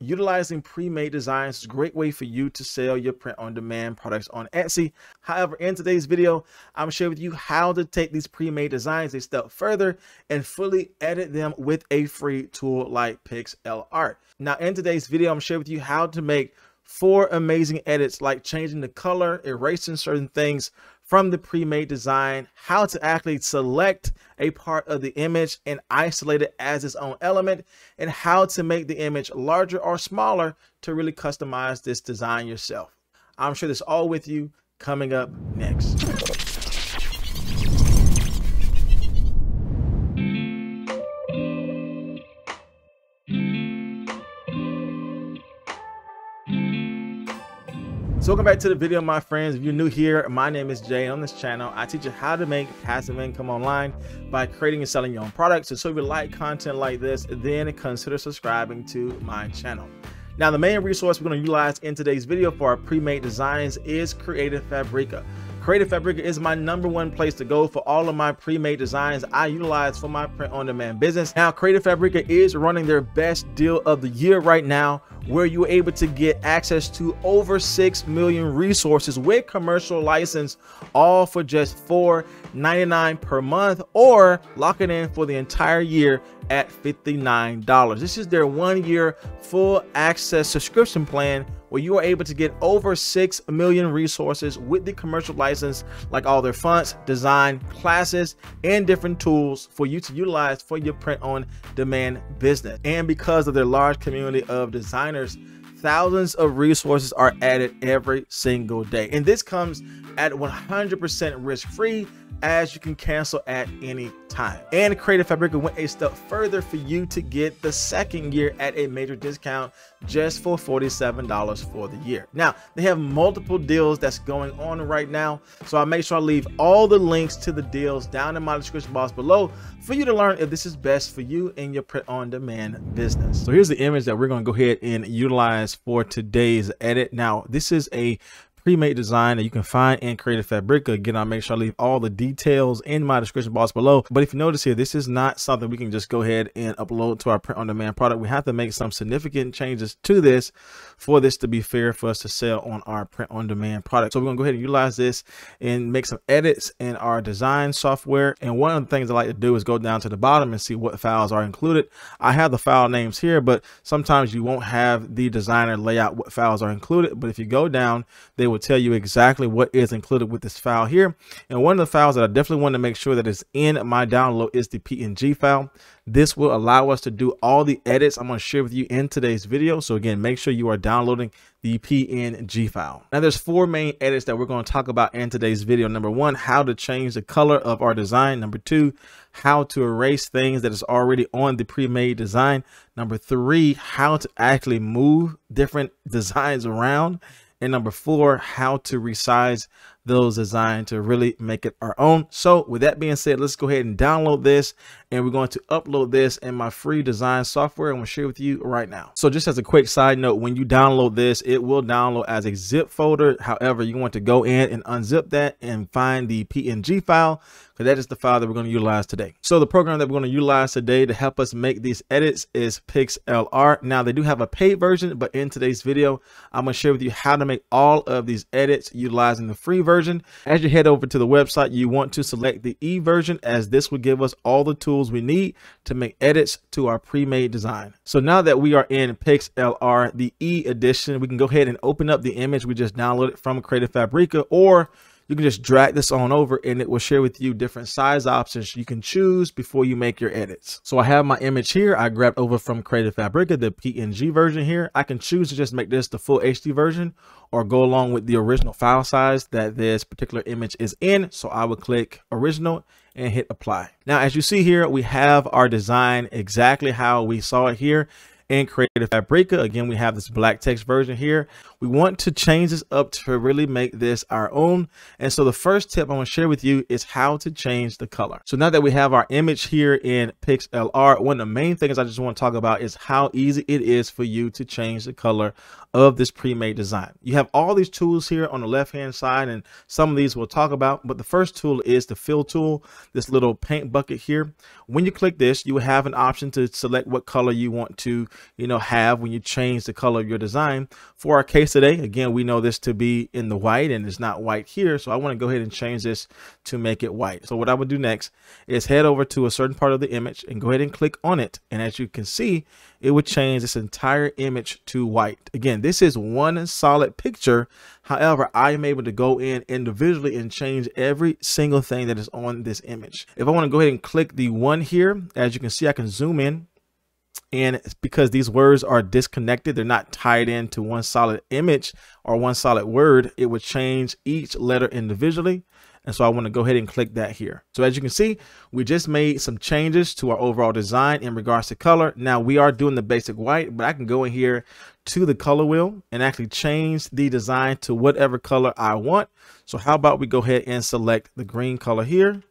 Utilizing pre-made designs is a great way for you to sell your print-on-demand products on Etsy. However, in today's video, I'm sharing with you how to take these pre-made designs a step further and fully edit them with a free tool like Pixlr. Now, in today's video, I'm sharing with you how to make 4 amazing edits, like changing the color, erasing certain things from the pre-made design, how to actually select a part of the image and isolate it as its own element, and how to make the image larger or smaller to really customize this design yourself. I'm sure this all with you coming up next. So welcome back to the video, my friends. If you're new here, my name is Jay. On this channel, I teach you how to make passive income online by creating and selling your own products. And so if you like content like this, then consider subscribing to my channel. Now, the main resource we're going to utilize in today's video for our pre-made designs is Creative Fabrica. Creative Fabrica is my #1 place to go for all of my pre-made designs I utilize for my print-on-demand business. Now, Creative Fabrica is running their best deal of the year right now, where you're able to get access to over 6 million resources with commercial license, all for just $4.99 per month, or lock it in for the entire year at $59. This is their 1-year full access subscription plan, where you are able to get over 6 million resources with the commercial license, like all their fonts, design, classes, and different tools for you to utilize for your print-on-demand business. And because of their large community of designers, thousands of resources are added every single day. And this comes at 100% risk-free, as you can cancel at any time. And Creative Fabrica went a step further for you to get the 2nd year at a major discount, just for $47 for the year. Now, they have multiple deals that's going on right now, so I'll make sure I leave all the links to the deals down in my description box below for you to learn if this is best for you in your print-on-demand business. So here's the image that we're going to go ahead and utilize for today's edit. Now, this is a pre-made design that you can find in Creative Fabrica. Again, I'll make sure I leave all the details in my description box below. But if you notice here, this is not something we can just go ahead and upload to our print-on-demand product. We have to make some significant changes to this for this to be fair for us to sell on our print-on-demand product. So we're gonna go ahead and utilize this and make some edits in our design software. And one of the things I like to do is go down to the bottom and see what files are included. I have the file names here, but sometimes you won't have the designer layout what files are included. But if you go down, they will tell you exactly what is included with this file here. And one of the files that I definitely want to make sure that is in my download is the PNG file. This will allow us to do all the edits I'm going to share with you in today's video. So again, make sure you are downloading the PNG file. Now, there's 4 main edits that we're going to talk about in today's video. Number 1, how to change the color of our design. Number 2, how to erase things that is already on the pre-made design. Number 3, how to actually move different designs around. And number 4, how to resize those designs to really make it our own. So with that being said, let's go ahead and download this, and we're going to upload this in my free design software. I'm going to share with you right now. So just as a quick side note, when you download this, it will download as a zip folder. However, you want to go in and unzip that and find the PNG file, because that is the file that we're going to utilize today. So the program that we're going to utilize today to help us make these edits is Pixlr. Now, they do have a paid version, but in today's video, I'm going to share with you how to make all of these edits utilizing the free version. As you head over to the website, you want to select the e version, as this will give us all the tools we need to make edits to our pre-made design. So now that we are in Pixlr, the e edition, we can go ahead and open up the image we just downloaded from Creative Fabrica, or you can just drag this on over and it will share with you different size options you can choose before you make your edits. So I have my image here. I grabbed over from Creative Fabrica, the PNG version here. I can choose to just make this the full HD version, or go along with the original file size that this particular image is in. So I would click original and hit apply. Now, as you see here, we have our design exactly how we saw it here in Creative Fabrica. Again, we have this black text version here. We want to change this up to really make this our own. And so the first tip I want to share with you is how to change the color. So now that we have our image here in Pixlr, one of the main things I just want to talk about is how easy it is for you to change the color of this pre-made design. You have all these tools here on the left-hand side, and some of these we'll talk about, but the first tool is the fill tool, this little paint bucket here. When you click this, you have an option to select what color you want to have when you change the color of your design. For our case today, again, we know this to be in the white and it's not white here. So I want to go ahead and change this to make it white. So what I would do next is head over to a certain part of the image and go ahead and click on it. And as you can see, it would change this entire image to white. Again, this is one solid picture. However, I am able to go in individually and change every single thing that is on this image. If I want to go ahead and click the one here, as you can see, I can zoom in. And because these words are disconnected, they're not tied into one solid image or one solid word, it would change each letter individually. And so I want to go ahead and click that here. So as you can see, we just made some changes to our overall design in regards to color. Now we are doing the basic white, but I can go in here to the color wheel and actually change the design to whatever color I want. So how about we go ahead and select the green color here.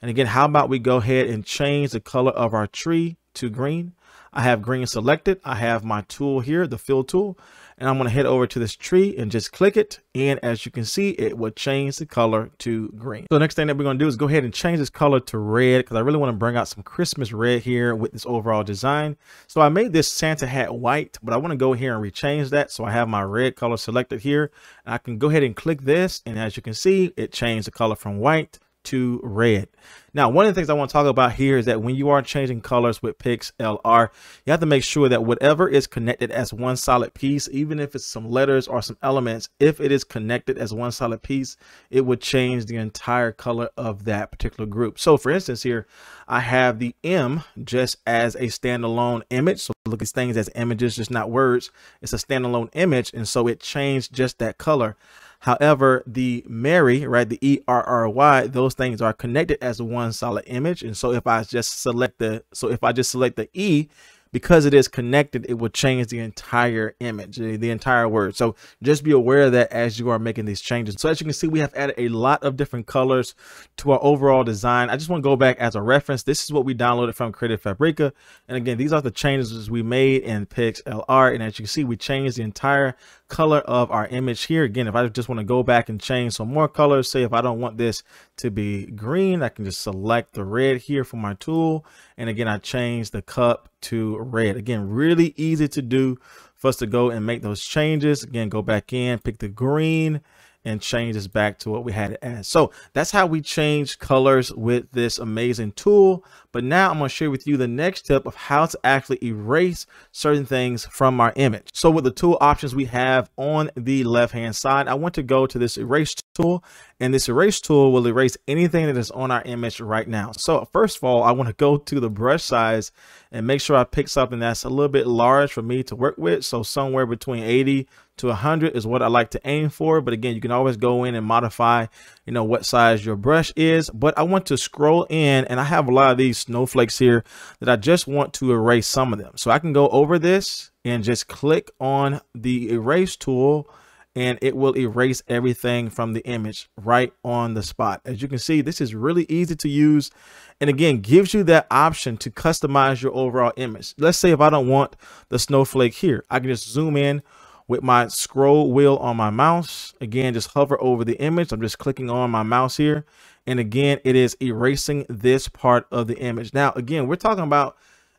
And again, how about we go ahead and change the color of our tree to green. I have green selected. I have my tool here, the fill tool, and I'm going to head over to this tree and just click it. And as you can see, it will change the color to green. So the next thing that we're going to do is go ahead and change this color to red, because I really want to bring out some Christmas red here with this overall design. So I made this Santa hat white, but I want to go here and rechange that. So I have my red color selected here, and I can go ahead and click this. And as you can see, it changed the color from white to red. Now, one of the things I want to talk about here is that when you are changing colors with Pixlr, you have to make sure that whatever is connected as one solid piece, even if it's some letters or some elements, if it is connected as one solid piece, it would change the entire color of that particular group. So for instance here, I have the M just as a standalone image. So look at things as images, just not words. It's a standalone image. And so it changed just that color. However, the Mary, right, the E-R-R-Y, those things are connected as one solid image. And so if I just select the, E, because it is connected, it will change the entire image, the entire word. So just be aware of that as you are making these changes. So as you can see, we have added a lot of different colors to our overall design. I just want to go back as a reference. This is what we downloaded from Creative Fabrica. And again, these are the changes we made in Pixlr. And as you can see, we changed the entire color of our image here. Again, if I just want to go back and change some more colors, say if I don't want this to be green, I can just select the red here for my tool. And again, I change the cup to red. Again, really easy to do for us to go and make those changes. Again, go back in, pick the green, and change this back to what we had it as. So that's how we change colors with this amazing tool. But now I'm gonna share with you the next tip of how to actually erase certain things from our image. So with the tool options we have on the left-hand side, I want to go to this erase tool, and this erase tool will erase anything that is on our image right now. So first of all, I wanna go to the brush size and make sure I pick something that's a little bit large for me to work with. So somewhere between 80 to 100 is what I like to aim for. But again, you can always go in and modify, what size your brush is. But I want to scroll in, and I have a lot of these snowflakes here that I just want to erase some of them. So I can go over this and just click on the erase tool, and it will erase everything from the image right on the spot. As you can see, this is really easy to use. And again, gives you that option to customize your overall image. Let's say if I don't want the snowflake here, I can just zoom in with my scroll wheel on my mouse. Again, just hover over the image. I'm just clicking on my mouse here. And again, it is erasing this part of the image. Now, again, we're talking about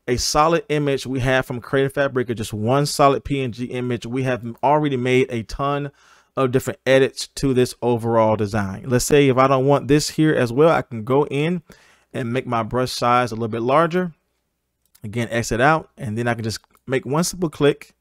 a solid image we have from Creative Fabrica, just one solid PNG image. We have already made a ton of different edits to this overall design. Let's say if I don't want this here as well, I can go in and make my brush size a little bit larger. Again, exit out, and then I can just make one simple click,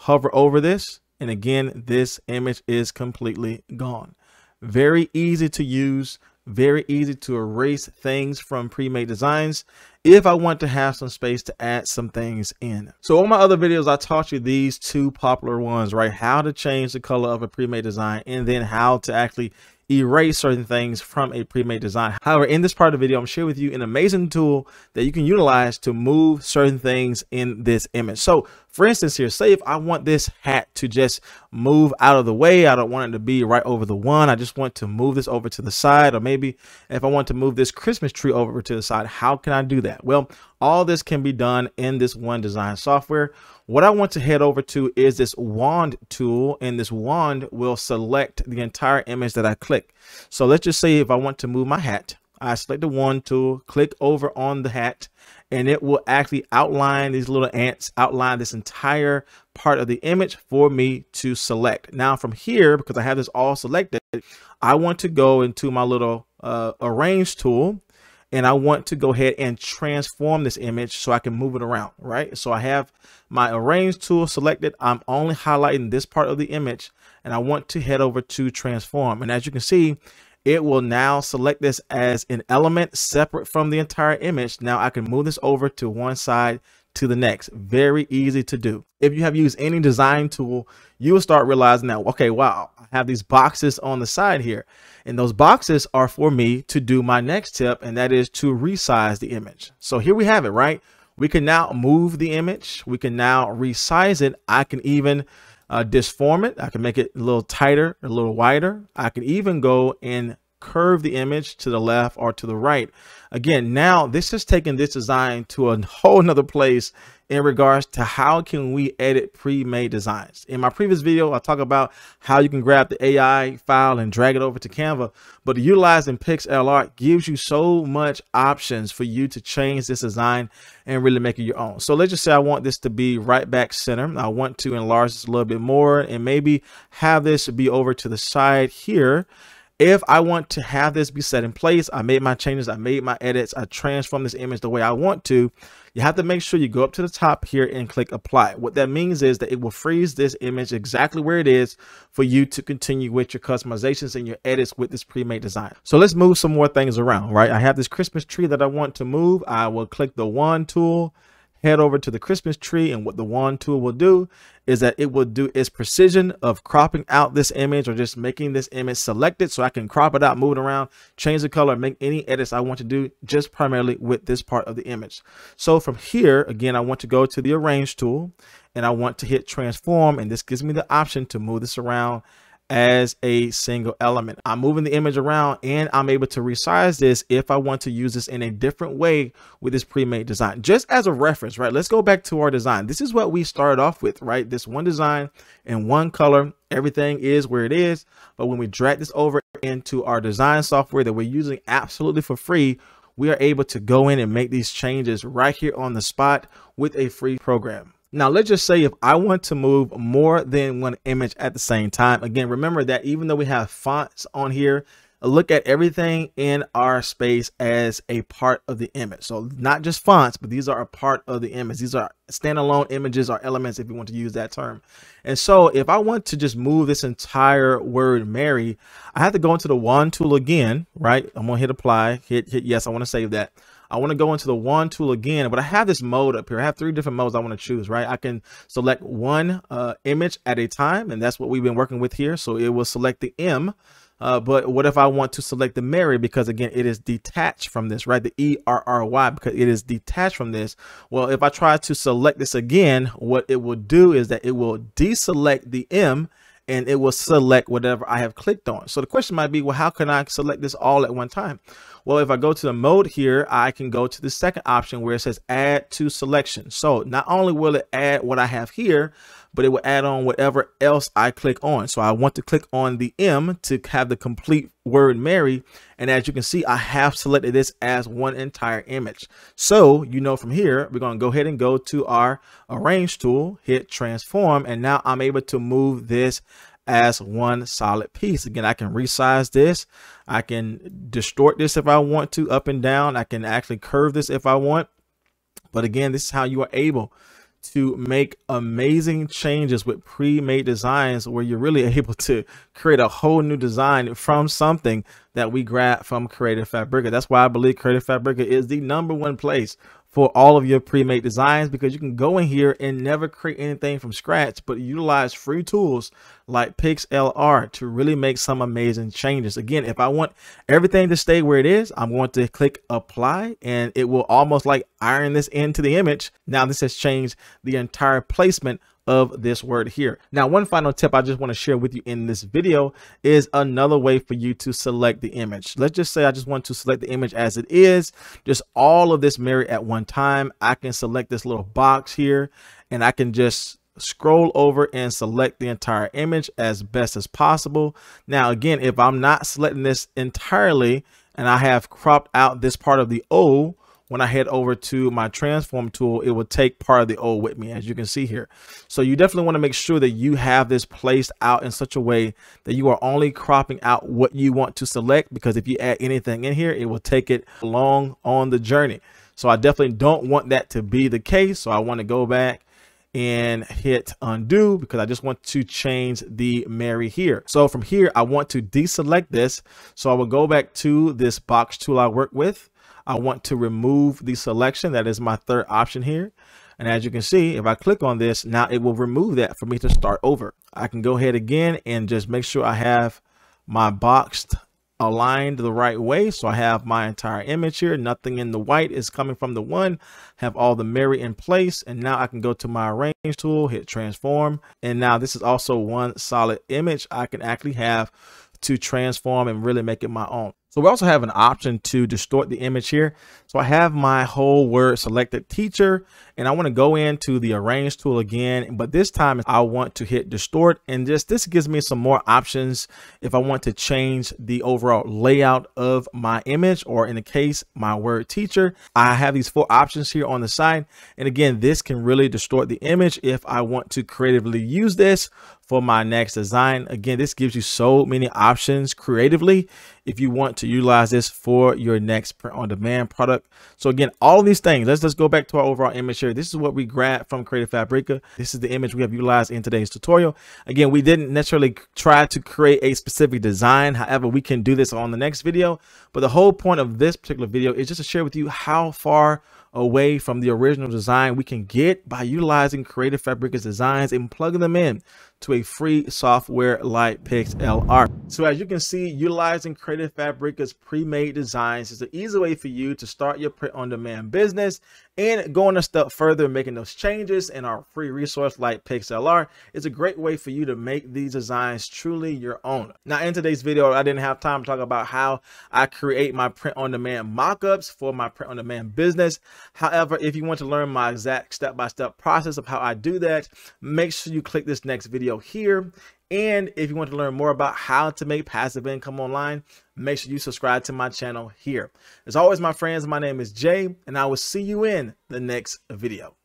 hover over this, and again, this image is completely gone. Very easy to use, very easy to erase things from pre-made designs if I want to have some space to add some things in. So on my other videos, I taught you these two popular ones, right? How to change the color of a pre-made design, and then how to actually erase certain things from a pre-made design. However, in this part of the video, I'm sharing with you an amazing tool that you can utilize to move certain things in this image. So for instance here, say if I want this hat to just move out of the way, I don't want it to be right over the one, I just want to move this over to the side, or maybe if I want to move this Christmas tree over to the side, how can I do that? Well, all this can be done in this one design software. What I want to head over to is this wand tool, and this wand will select the entire image that I click. So let's just say if I want to move my hat, I select the wand tool, click over on the hat, and it will actually outline these little ants, outline this entire part of the image for me to select. Now from here, because I have this all selected, I want to go into my little arrange tool, and I want to go ahead and transform this image so I can move it around, right? So I have my arrange tool selected. I'm only highlighting this part of the image, and I want to head over to transform. And as you can see, it will now select this as an element separate from the entire image. Now I can move this over to one side to the next. Very easy to do. If you have used any design tool, you will start realizing that, okay, wow, I have these boxes on the side here. And those boxes are for me to do my next tip, and that is to resize the image. So here we have it, right? We can now move the image. We can now resize it. I can even disform it. I can make it a little tighter, a little wider. I can even go and curve the image to the left or to the right. Again, now this is taking this design to a whole nother place in regards to how can we edit pre-made designs. In my previous video, I talked about how you can grab the AI file and drag it over to Canva, but utilizing Pixlr gives you so much options for you to change this design and really make it your own. So let's just say I want this to be right back center. I want to enlarge this a little bit more and maybe have this be over to the side here. If I want to have this be set in place, I made my changes, I made my edits, I transformed this image the way I want to. You have to make sure you go up to the top here and click apply. What that means is that it will freeze this image exactly where it is for you to continue with your customizations and your edits with this pre-made design. So let's move some more things around, right? I have this Christmas tree that I want to move. I will click the wand tool, head over to the Christmas tree, and what the wand tool will do is that it will do its precision of cropping out this image or just making this image selected so I can crop it out, move it around, change the color, make any edits I want to do just primarily with this part of the image. So from here, again, I want to go to the arrange tool and I want to hit transform, and this gives me the option to move this around as a single element. I'm moving the image around and I'm able to resize this if I want to use this in a different way with this pre-made design. Just as a reference, right? Let's go back to our design. This is what we started off with, right? This one design and one color, everything is where it is. But when we drag this over into our design software that we're using absolutely for free, we are able to go in and make these changes right here on the spot with a free program. Now, let's just say if I want to move more than one image at the same time, again, remember that even though we have fonts on here, look at everything in our space as a part of the image. So not just fonts, but these are a part of the image. These are standalone images or elements, if you want to use that term. And so if I want to just move this entire word Mary, I have to go into the wand tool again, right? I'm going to hit apply, hit yes. I want to save that. I want to go into the wand tool again, but I have this mode up here. I have three different modes I want to choose, right? I can select one image at a time, and that's what we've been working with here. So it will select the M, but what if I want to select the Mary? Because again, it is detached from this, right? The E-R-R-Y, because it is detached from this. Well, if I try to select this again, what it will do is that it will deselect the M, and it will select whatever I have clicked on. So the question might be, well, how can I select this all at one time? Well, if I go to the mode here, I can go to the second option where it says add to selection. So not only will it add what I have here, but it will add on whatever else I click on. So I want to click on the M to have the complete word Mary. And as you can see, I have selected this as one entire image. So, you know, from here, we're going to go ahead and go to our arrange tool, hit transform. And now I'm able to move this as one solid piece. Again, I can resize this. I can distort this if I want to, up and down. I can actually curve this if I want. But again, this is how you are able to make amazing changes with pre-made designs, where you're really able to create a whole new design from something that we grab from Creative Fabrica. That's why I believe Creative Fabrica is the #1 place for all of your pre-made designs, because you can go in here and never create anything from scratch, but utilize free tools like Pixlr to really make some amazing changes. Again, if I want everything to stay where it is, I'm going to click apply, and it will almost like iron this into the image. Now this has changed the entire placement of this word here. Now, one final tip I just want to share with you in this video is another way for you to select the image. Let's just say I just want to select the image as it is, just all of this Mary at one time. I can select this little box here, and I can just scroll over and select the entire image as best as possible. Now, again, if I'm not selecting this entirely and I have cropped out this part of the O, when I head over to my transform tool, it will take part of the old with me, as you can see here. So you definitely want to make sure that you have this placed out in such a way that you are only cropping out what you want to select, because if you add anything in here, it will take it along on the journey. So I definitely don't want that to be the case. So I want to go back and hit undo because I just want to change the Mary here. So from here, I want to deselect this. So I will go back to this box tool I work with. I want to remove the selection. That is my third option here. And as you can see, if I click on this, now it will remove that for me to start over. I can go ahead again and just make sure I have my box aligned the right way. So I have my entire image here. Nothing in the white is coming from the one. Have all the Mary in place. And now I can go to my arrange tool, hit transform. And now this is also one solid image I can actually have to transform and really make it my own. So we also have an option to distort the image here. So I have my whole word selected teacher, and I want to go into the arrange tool again, but this time I want to hit distort, and just this gives me some more options if I want to change the overall layout of my image, or in the case, my word teacher. I have these four options here on the side. And again, this can really distort the image if I want to creatively use this for my next design. Again, this gives you so many options creatively if you want to utilize this for your next print on demand product. So again, all of these things, let's just go back to our overall image here. This is what we grabbed from Creative Fabrica. This is the image we have utilized in today's tutorial. Again, we didn't necessarily try to create a specific design. However, we can do this on the next video. But the whole point of this particular video is just to share with you how far away from the original design we can get by utilizing Creative Fabrica's designs and plugging them in to a free software like Pixlr. So as you can see, utilizing Creative Fabrica's pre-made designs is an easy way for you to start your print on demand business, and going a step further, making those changes in our free resource like Pixlr is a great way for you to make these designs truly your own. Now in today's video, I didn't have time to talk about how I create my print on demand mock-ups for my print on demand business. However, if you want to learn my exact step-by-step process of how I do that, make sure you click this next video here. And if you want to learn more about how to make passive income online, make sure you subscribe to my channel here. As always, my friends, my name is Jay, and I will see you in the next video.